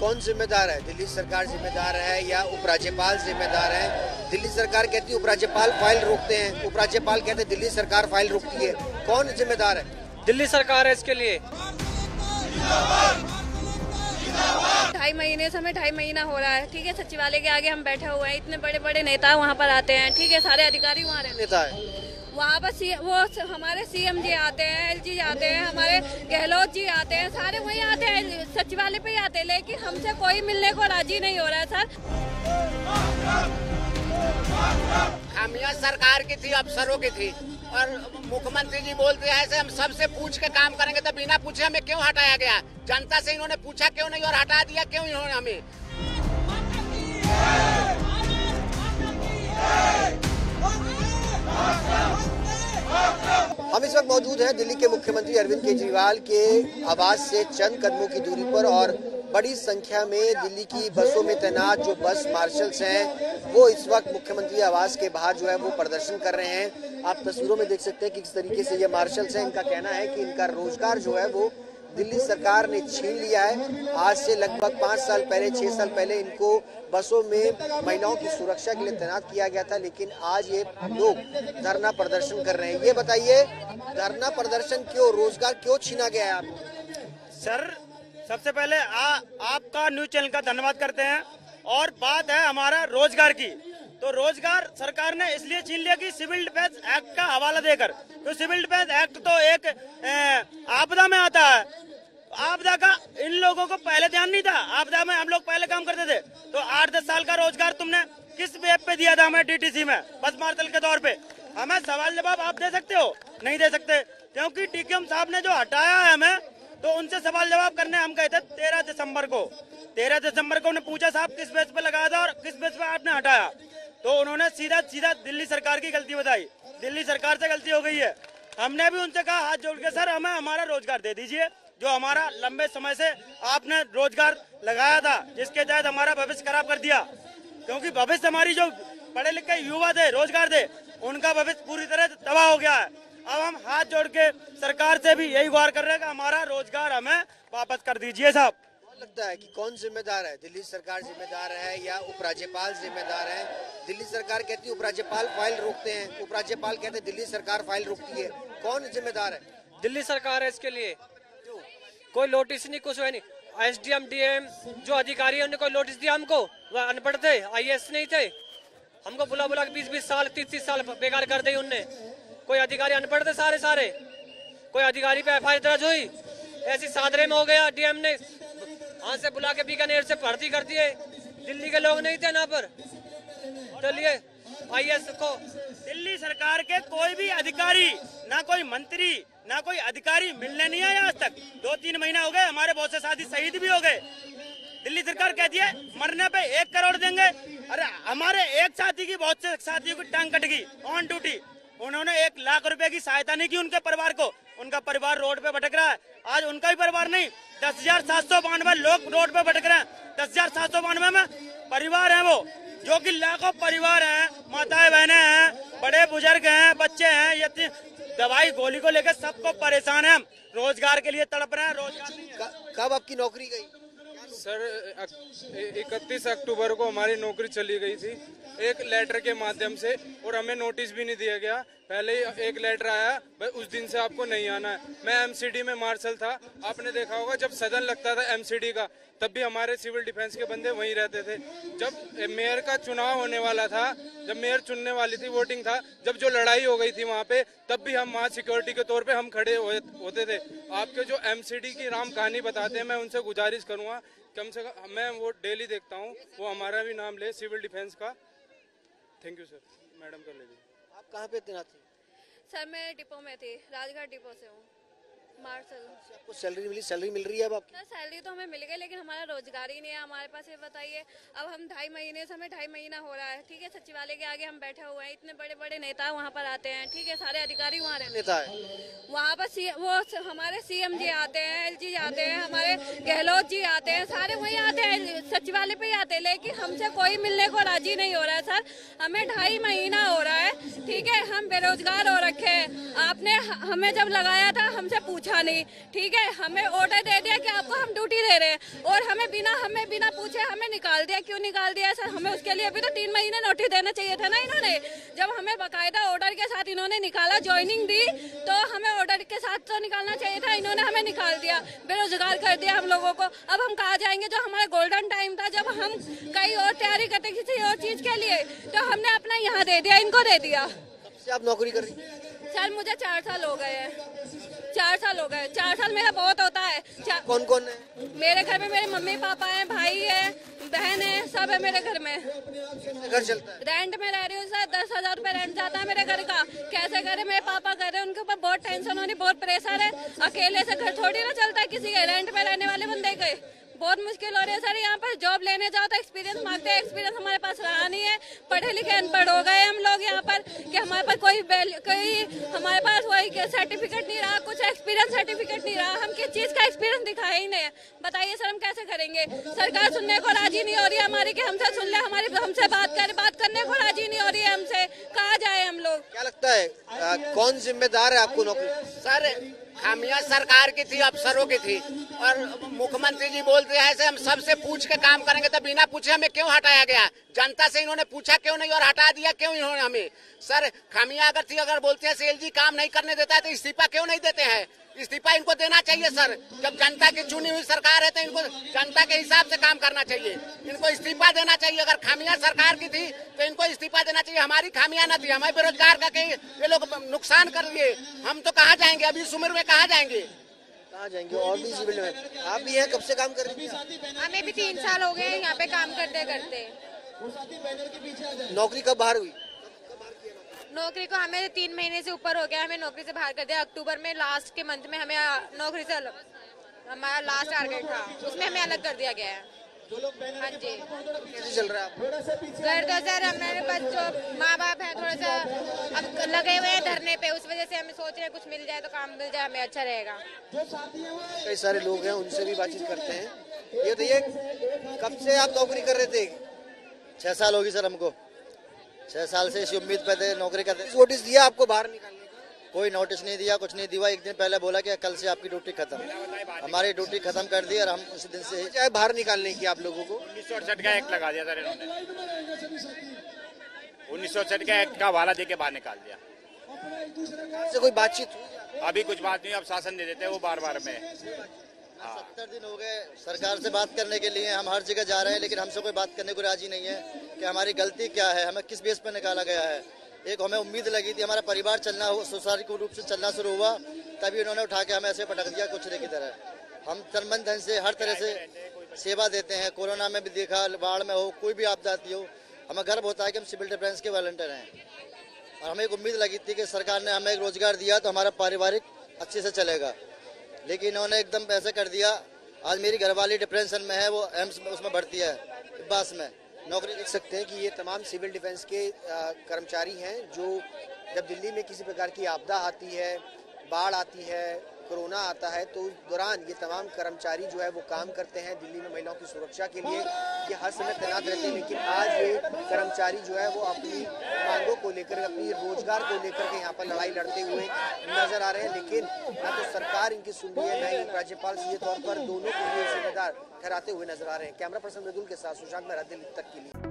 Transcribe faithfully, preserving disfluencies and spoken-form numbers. कौन जिम्मेदार है, दिल्ली सरकार जिम्मेदार है या उपराज्यपाल जिम्मेदार है? दिल्ली सरकार कहती है उपराज्यपाल फाइल रोकते हैं, उपराज्यपाल कहते हैं दिल्ली सरकार फाइल रोकती है। कौन जिम्मेदार है? दिल्ली सरकार है इसके लिए। ढाई महीने से हमें ढाई महीना हो रहा है, ठीक है, सचिवालय के आगे हम बैठे हुए हैं। इतने बड़े बड़े नेता वहाँ पर आते हैं, ठीक है, सारे अधिकारी वहाँ रहते हैं। वहाँ पर सी वो हमारे सीएम जी आते हैं, एलजी आते हैं, हमारे गहलोत जी आते हैं, सारे वही आते हैं, सचिवालय पे ही आते हैं, लेकिन हमसे कोई मिलने को राजी नहीं हो रहा है। सर, खामियां सरकार की थी, अफसरों की थी, और मुख्यमंत्री जी बोलते हैं ऐसे हम सबसे पूछ के काम करेंगे, तो बिना पूछे हमें क्यों हटाया गया? जनता से इन्होंने पूछा क्यों नहीं और हटा दिया क्यों इन्होंने हमें? हम इस वक्त मौजूद हैं दिल्ली के मुख्यमंत्री अरविंद केजरीवाल के आवास से चंद कदमों की दूरी पर, और बड़ी संख्या में दिल्ली की बसों में तैनात जो बस मार्शल्स हैं वो इस वक्त मुख्यमंत्री आवास के बाहर जो है वो प्रदर्शन कर रहे हैं। आप तस्वीरों में देख सकते हैं कि किस तरीके से ये मार्शल्स हैं। इनका कहना है कि इनका रोजगार जो है वो दिल्ली सरकार ने छीन लिया है। आज से लगभग पाँच साल पहले, छः साल पहले इनको बसों में महिलाओं की सुरक्षा के लिए तैनात किया गया था, लेकिन आज ये लोग धरना प्रदर्शन कर रहे हैं। ये बताइए, धरना प्रदर्शन क्यों, रोजगार क्यों छीना गया है आपको? सर, सबसे पहले आ, आपका न्यूज चैनल का धन्यवाद करते हैं। और बात है हमारा रोजगार की, तो रोजगार सरकार ने इसलिए छीन लिया कि सिविल डिफेंस एक्ट का हवाला देकर। तो सिविल डिफेंस एक्ट तो एक आपदा में आता है, आपदा का इन लोगों को पहले ध्यान नहीं था। आपदा में हम लोग पहले काम करते थे, तो आठ दस साल का रोजगार तुमने किस वेब पे दिया था हमें? डीटीसी में बस मार्शल के दौर पे। हमें सवाल जवाब आप दे सकते हो? नहीं दे सकते, क्योंकि डीटीएम साहब ने जो हटाया है हमें, तो उनसे सवाल जवाब करने हम गए थे तेरह दिसंबर को। तेरह दिसंबर को उन्हें पूछा, साहब किस बेस पे लगाया था और किस बेस पे आपने हटाया? तो उन्होंने सीधा सीधा दिल्ली सरकार की गलती बताई। दिल्ली सरकार से गलती हो गई है। हमने भी उनसे कहा हाथ जोड़ के, सर हमें हमारा रोजगार दे दीजिए, जो हमारा लंबे समय से आपने रोजगार लगाया था, जिसके तहत हमारा भविष्य खराब कर दिया। क्योंकि भविष्य हमारी जो पढ़े लिखे युवा थे, रोजगार थे, उनका भविष्य पूरी तरह तबाह हो गया है। अब हम हाथ जोड़ के सरकार से भी यही गुहार कर रहे हैं कि हमारा रोजगार हमें वापस कर दीजिए। साहब, लगता है कि कौन जिम्मेदार है, दिल्ली सरकार जिम्मेदार है या उपराज्यपाल जिम्मेदार है? दिल्ली सरकार कहती है उपराज्यपाल फाइल रोकते हैं, उपराज्यपाल कहते हैं दिल्ली सरकार फाइल रोकती है। कौन जिम्मेदार है? दिल्ली सरकार है इसके लिए। कोई नोटिस नहीं, कुछ है नहीं। एसडीएम, डीएम जो अधिकारी है, उन्होंने कोई नोटिस दिया हमको? वह अनपढ़ थे, आईएएस नहीं थे। हमको बुला बुला के बीस बीस साल, तीस तीस साल बेकार कर दी उनने। कोई अधिकारी अनपढ़ थे सारे सारे। कोई अधिकारी पे एफ आई आर दर्ज हुई, ऐसी सादरे में हो गया। डीएम ने वहाँ से बुला के बीकानेर से भर्ती कर दिए, दिल्ली के लोग नहीं थे यहाँ पर। चलिए, आईएएस को दिल्ली सरकार के कोई भी अधिकारी, ना कोई मंत्री, ना कोई अधिकारी मिलने नहीं आया आज तक। दो तीन महीना हो गए, हमारे बहुत से साथी शहीद भी हो गए। दिल्ली सरकार कहती है मरने पे एक करोड़ देंगे। अरे हमारे एक साथी की, बहुत से साथियों की टांग कट गई ऑन ड्यूटी। उन्होंने एक लाख रुपए की सहायता नहीं की उनके परिवार को। उनका परिवार रोड पे भटक रहा है। आज उनका ही परिवार नहीं, दस हजार सात सौ बानवे लोग रोड पे भटक रहे हैं। दस हजार सात सौ बानवे में परिवार है वो, जो कि लाखों परिवार हैं, माताएं बहने हैं, बड़े बुजुर्ग हैं, बच्चे हैं, ये दवाई गोली को लेकर सबको परेशान है। हम रोजगार के लिए तड़प रहे हैं। रोजगार कब आपकी नौकरी गई? सर, इकतीस अक्टूबर को हमारी नौकरी चली गई थी एक लेटर के माध्यम से, और हमें नोटिस भी नहीं दिया गया। पहले ही एक लेटर आया, भाई उस दिन से आपको नहीं आना है। मैं एमसीडी में मार्शल था, आपने देखा होगा जब सदन लगता था एमसीडी का, तब भी हमारे सिविल डिफेंस के बंदे वहीं रहते थे। जब मेयर का चुनाव होने वाला था, जब मेयर चुनने वाली थी, वोटिंग था, जब जो लड़ाई हो गई थी वहाँ पे, तब भी हम वहाँ सिक्योरिटी के तौर पे हम खड़े होते थे। आपके जो एमसीडी की राम कहानी बताते हैं, मैं उनसे गुजारिश करूँगा कम से कम, मैं वो डेली देखता हूँ, वो हमारा भी नाम ले सिविल डिफेंस का। थैंक यू सर, मैडम कर लीजिए। आप कहाँ पे तैनात थी? सर, मैं डिपो में थी, राजगढ़ डिपो से हूँ मार्शल। आपको सैलरी मिली? सैलरी मिल रही है अब आपकी? सर, सैलरी तो हमें मिल गई, लेकिन हमारा रोजगार ही नहीं है हमारे पास। ये बताइए, अब हम ढाई महीने से, हमें ढाई महीना हो रहा है, ठीक है, सचिवालय के आगे हम बैठे हुए हैं। इतने बड़े बड़े नेता वहाँ पर आते हैं, ठीक है, सारे अधिकारी वहाँ रहते हैं। वहाँ पर सी, वो हमारे सीएम जी आते हैं, एलजी आते हैं, हमारे गहलोत जी आते हैं, सारे वही आते हैं, सचिवालय पे ही आते हैं, लेकिन हमसे कोई मिलने को राजी नहीं हो रहा है। सर, हमें ढाई महीना हो रहा है, ठीक है, हम बेरोजगार हो रखे हैं। आपने हमें जब लगाया था, हमसे पूछा पूछा नहीं, ठीक है, हमें ऑर्डर दे दिया कि आपको हम ड्यूटी दे रहे हैं और हमें बिना हमें बिना पूछे हमें निकाल दिया। क्यों निकाल दिया सर? हमें उसके लिए अभी तो तीन महीने नोटिस देना चाहिए था ना इन्होंने। जब हमें बाकायदा ऑर्डर के साथ इन्होंने निकाला, ज्वाइनिंग दी, तो हमें ऑर्डर के साथ तो निकालना चाहिए था, इन्होंने हमें निकाल दिया, बेरोजगार कर दिया हम लोगों को। अब हम कहाँ जाएंगे? जो हमारा गोल्डन टाइम था, जब हम कई और तैयारी करते किसी और चीज के लिए, तो हमने अपना यहाँ दे दिया, इनको दे दिया। आप नौकरी कर रही? सर मुझे चार साल हो गए हैं, चार साल हो गए, चार साल मेरा बहुत होता है। चार... कौन कौन है मेरे घर में? मेरे मम्मी पापा हैं, भाई है, बहन है, सब है मेरे घर में। घर चलता है, रेंट में रह रही हूँ सर, दस हजार रूपए रेंट जाता है मेरे घर का। कैसे करे? मेरे पापा कर रहे, उनके ऊपर बहुत टेंशन हो रही, बहुत प्रेशर है। अकेले से घर थोड़ी ना चलता है किसी के, रेंट में रहने वाले बंदे के बहुत मुश्किल हो रही है सर। यहाँ पर जॉब लेने जाओ तो एक्सपीरियंस मांगते हैं, एक्सपीरियंस हमारे पास रहा नहीं है, पढ़े लिखे अनपढ़ हो गए हम लोग यहाँ पर, कि हमारे पास कोई कोई हमारे पास वही सर्टिफिकेट नहीं रहा, कुछ एक्सपीरियंस सर्टिफिकेट नहीं रहा, हम किस चीज़ का एक्सपीरियंस दिखाया ही नहीं। बताइए सर हम कैसे करेंगे? सरकार सुनने को राजी नहीं हो रही है हमारी, कि हमसे सुन ले, हमारी हमसे बात करे, बात करने को राजी नहीं हो रही है हमसे, कहाँ जाए हम लोग? क्या लगता है आ, कौन जिम्मेदार है आपको नौकरी? सर खामियां सरकार की थी, अफसरों की थी, और मुख्यमंत्री जी बोलते हैं ऐसे हम सबसे पूछ के काम करेंगे, तो बिना पूछे हमें क्यों हटाया गया? जनता से इन्होंने पूछा क्यों नहीं और हटा दिया क्यों इन्होंने हमें? सर खामियां अगर थी, अगर बोलते हैं एलजी काम नहीं करने देता है, तो इस्तीफा क्यों नहीं देते हैं? इस्तीफा इनको देना चाहिए सर, जब जनता की चुनी हुई सरकार है तो इनको जनता के हिसाब से काम करना चाहिए, इनको इस्तीफा देना चाहिए। अगर खामियां सरकार की थी तो इनको इस्तीफा देना चाहिए, हमारी खामियां ना थी, हमें बेरोजगार करके ये लोग नुकसान कर लिए, हम तो कहाँ जाएंगे अभी इस उम्र में, कहाँ जाएंगे कहाँ जाएंगे? और भी सिविल में आप भी हैं, कब से काम कर रही हैं? हमें भी तीन साल हो गए हैं यहाँ पे काम करते करते। नौकरी कब बाहर हुई? नौकरी को हमें तीन महीने से ऊपर हो गया, हमें नौकरी से बाहर कर दिया। अक्टूबर में लास्ट के मंथ में हमें नौकरी से अलग, हमारा लास्ट टारगेट था उसमें हमें अलग कर दिया गया है। हाँ जी, कैसे चल रहा है? घर तो सर हमारे पास जो माँ बाप है थोड़ा सा अब लगे हुए हैं धरने पे, उस वजह से हमें सोच रहे हैं कुछ मिल जाए तो काम मिल जाए हमें, अच्छा रहेगा। कई सारे लोग हैं, उनसे भी बातचीत करते हैं। ये बताइए कब से आप नौकरी कर रहे थे? छह साल होगी सर हमको, छह साल से इसी उम्मीद पे थे नौकरी करते। नोटिस दिया आपको बाहर निकालने का? कोई नोटिस नहीं दिया, कुछ नहीं दिया। एक दिन पहले बोला कि कल से आपकी ड्यूटी खत्म, हमारी ड्यूटी खत्म कर दी और हम उस दिन से चाहे बाहर निकालने की आप लोगों को। उन्नीस सौ अड़सठ का एक्ट लगा दिया सर इन्होंने, उन्नीस सौ अड़सठ का एक्ट का हवाला देके बाहर निकाल दिया। आपसे कोई बातचीत हुई? अभी कुछ बात नहीं, अब शासन दे देते हैं वो बार बार में। सत्तर दिन हो गए सरकार से बात करने के लिए, हम हर जगह जा रहे हैं लेकिन हमसे कोई बात करने को राजी नहीं है कि हमारी गलती क्या है, हमें किस बेस पर निकाला गया है। एक हमें उम्मीद लगी थी, हमारा परिवार चलना हुआ, सुचारू रूप से चलना शुरू हुआ, तभी उन्होंने उठा के हमें ऐसे पटक दिया कुचले की तरह। हम तन धन से हर तरह से सेवा देते हैं, कोरोना में भी देखा, बाढ़ में हो, कोई भी आपदा आती हो, हमें गर्व होता है कि हम सिविल डिफेंस के वॉलंटियर हैं। और हमें एक उम्मीद लगी थी कि सरकार ने हमें एक रोजगार दिया तो हमारा पारिवारिक अच्छे से चलेगा, लेकिन इन्होंने एकदम ऐसे कर दिया। आज मेरी घरवाली डिप्रेशन में है, वो एम्स उसमें भर्ती है, इब्बास में नौकरी। देख सकते हैं कि ये तमाम सिविल डिफेंस के कर्मचारी हैं जो जब दिल्ली में किसी प्रकार की आपदा आती है, बाढ़ आती है, कोरोना आता है, तो उस दौरान ये तमाम कर्मचारी जो है वो काम करते हैं दिल्ली में महिलाओं की सुरक्षा के लिए, ये हर समय तैनात रहते हैं। लेकिन आज ये कर्मचारी जो है वो अपनी मांगों को लेकर, अपनी रोजगार को लेकर के यहाँ पर लड़ाई लड़ते हुए नजर आ रहे हैं, लेकिन ना तो सरकार इनकी सुन रही है, ना ही राज्यपाल सीधे तौर पर दोनों को जिम्मेदार ठहराते हुए नजर आ रहे हैं। कैमरा पर्सन मृदुल के साथ सुशांत मेहरा, दिल्ली तक के लिए।